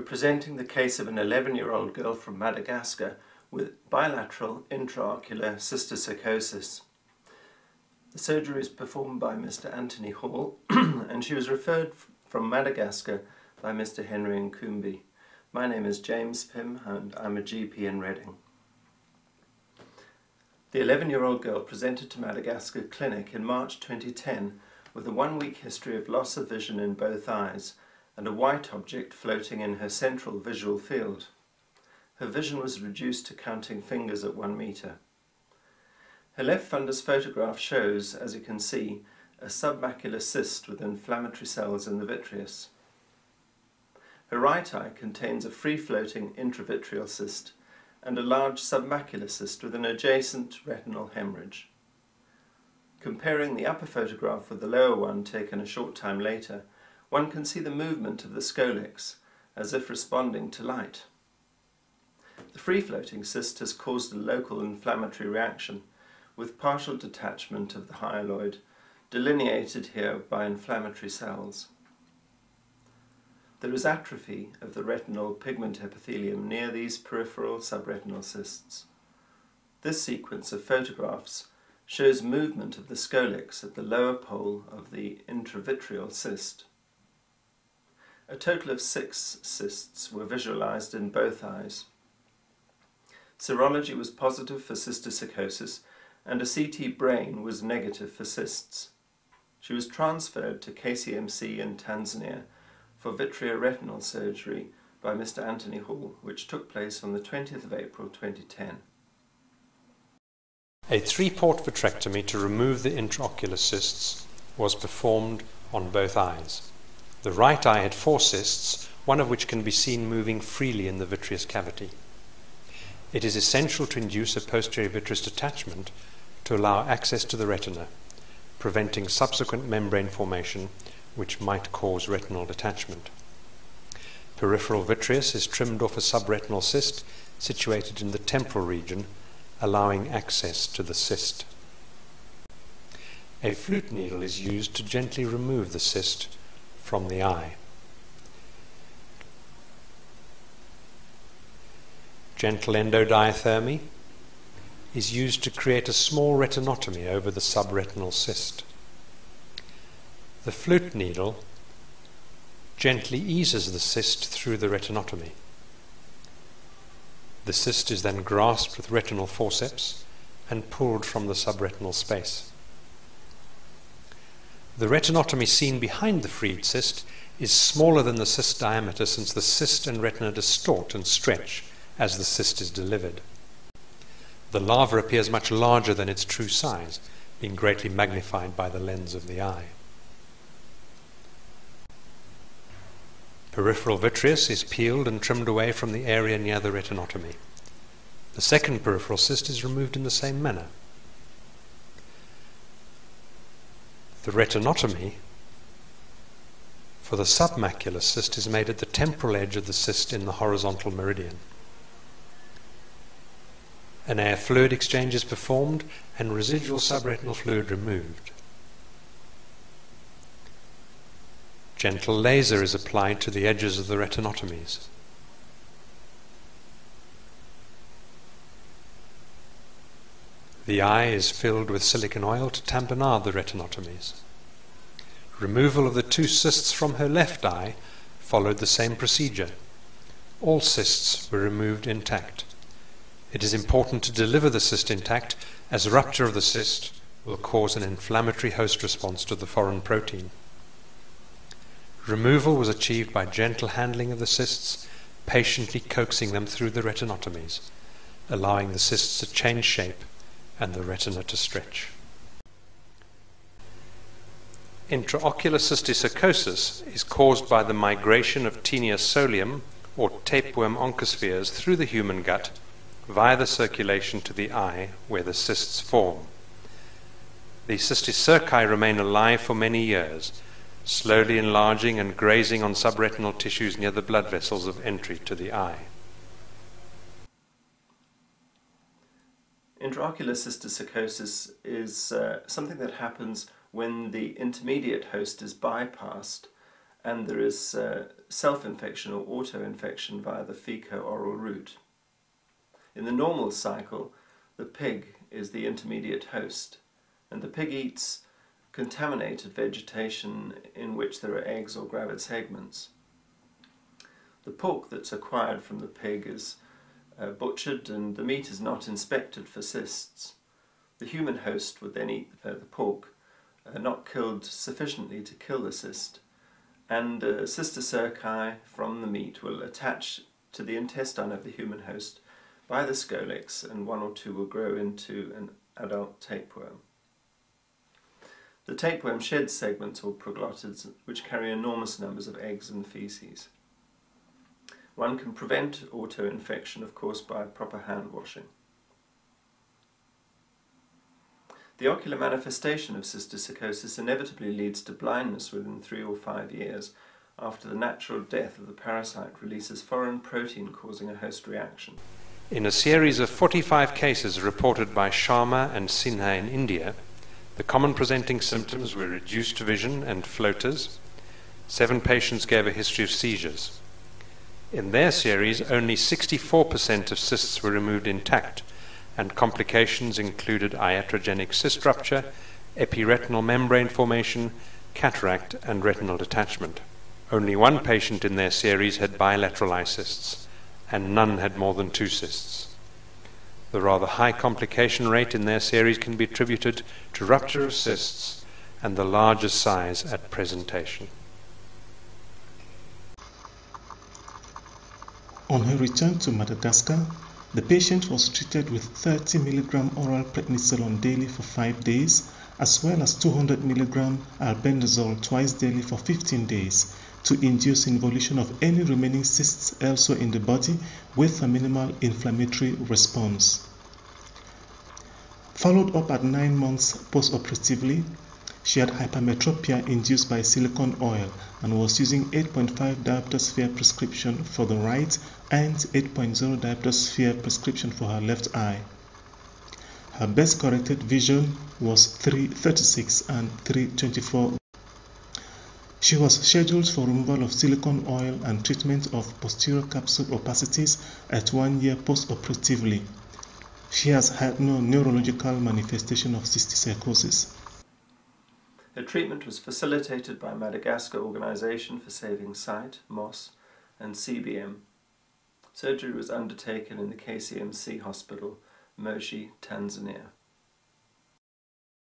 we're presenting the case of an 11-year-old girl from Madagascar with bilateral intraocular cysticercosis. The surgery was performed by Mr. Anthony Hall and she was referred from Madagascar by Mr. Henry Nkumbi. My name is James Pym and I'm a GP in Reading. The 11-year-old girl presented to Madagascar Clinic in March 2010 with a 1-week history of loss of vision in both eyes and a white object floating in her central visual field. Her vision was reduced to counting fingers at 1 meter. Her left fundus photograph shows, as you can see, a submacular cyst with inflammatory cells in the vitreous. Her right eye contains a free-floating intravitreal cyst and a large submacular cyst with an adjacent retinal hemorrhage. Comparing the upper photograph with the lower one taken a short time later, one can see the movement of the scolex, as if responding to light. The free-floating cyst has caused a local inflammatory reaction, with partial detachment of the hyeloid, delineated here by inflammatory cells. There is atrophy of the retinal pigment epithelium near these peripheral subretinal cysts. This sequence of photographs shows movement of the scolex at the lower pole of the intravitreal cyst. A total of 6 cysts were visualized in both eyes. Serology was positive for cysticercosis and a CT brain was negative for cysts. She was transferred to KCMC in Tanzania for vitreoretinal surgery by Mr. Anthony Hall, which took place on the 20th of April 2010. A 3-port vitrectomy to remove the intraocular cysts was performed on both eyes. The right eye had 4 cysts, one of which can be seen moving freely in the vitreous cavity. It is essential to induce a posterior vitreous detachment to allow access to the retina, preventing subsequent membrane formation, which might cause retinal detachment. Peripheral vitreous is trimmed off a subretinal cyst situated in the temporal region, allowing access to the cyst. A flute needle is used to gently remove the cyst from the eye. Gentle endodiathermy is used to create a small retinotomy over the subretinal cyst. The flute needle gently eases the cyst through the retinotomy. The cyst is then grasped with retinal forceps and pulled from the subretinal space. The retinotomy seen behind the freed cyst is smaller than the cyst diameter, since the cyst and retina distort and stretch as the cyst is delivered. The larva appears much larger than its true size, being greatly magnified by the lens of the eye. Peripheral vitreous is peeled and trimmed away from the area near the retinotomy. The second peripheral cyst is removed in the same manner. The retinotomy for the submacular cyst is made at the temporal edge of the cyst in the horizontal meridian. An air fluid exchange is performed and residual subretinal fluid removed. Gentle laser is applied to the edges of the retinotomies. The eye is filled with silicon oil to tamponade the retinotomies. Removal of the 2 cysts from her left eye followed the same procedure. All cysts were removed intact. It is important to deliver the cyst intact, as rupture of the cyst will cause an inflammatory host response to the foreign protein. Removal was achieved by gentle handling of the cysts, patiently coaxing them through the retinotomies, allowing the cysts to change shape and the retina to stretch. Intraocular cysticercosis is caused by the migration of Taenia solium, or tapeworm oncospheres, through the human gut via the circulation to the eye where the cysts form. The cysticerci remain alive for many years, slowly enlarging and grazing on subretinal tissues near the blood vessels of entry to the eye. Intraocular cysticercosis is something that happens when the intermediate host is bypassed and there is self-infection or auto-infection via the feco-oral route. In the normal cycle, the pig is the intermediate host, and the pig eats contaminated vegetation in which there are eggs or gravid segments. The pork that's acquired from the pig is butchered, and the meat is not inspected for cysts. The human host would then eat the pork, not killed sufficiently to kill the cyst, and cysticerci from the meat will attach to the intestine of the human host by the scolex, and one or two will grow into an adult tapeworm. The tapeworm sheds segments or proglottids which carry enormous numbers of eggs and feces. One can prevent auto-infection, of course, by proper hand washing. The ocular manifestation of cysticercosis inevitably leads to blindness within 3 or 5 years after the natural death of the parasite releases foreign protein causing a host reaction. In a series of 45 cases reported by Sharma and Sinha in India, the common presenting symptoms were reduced vision and floaters. 7 patients gave a history of seizures. In their series, only 64% of cysts were removed intact, and complications included iatrogenic cyst rupture, epiretinal membrane formation, cataract, and retinal detachment. Only 1 patient in their series had bilateral eye cysts, and none had more than 2 cysts. The rather high complication rate in their series can be attributed to rupture of cysts and the larger size at presentation. On her return to Madagascar, the patient was treated with 30 mg oral prednisolone daily for 5 days, as well as 200 mg albendazole twice daily for 15 days, to induce involution of any remaining cysts elsewhere in the body with a minimal inflammatory response. Followed up at 9 months post-operatively, she had hypermetropia induced by silicone oil and was using 8.5 diopter sphere prescription for the right and 8.0 diopter sphere prescription for her left eye. Her best corrected vision was 336 and 324. She was scheduled for removal of silicone oil and treatment of posterior capsule opacities at 1 year post-operatively. She has had no neurological manifestation of cysticercosis. Her treatment was facilitated by Madagascar Organisation for Saving Sight, MOSS, and CBM. Surgery was undertaken in the KCMC hospital, Moshi, Tanzania.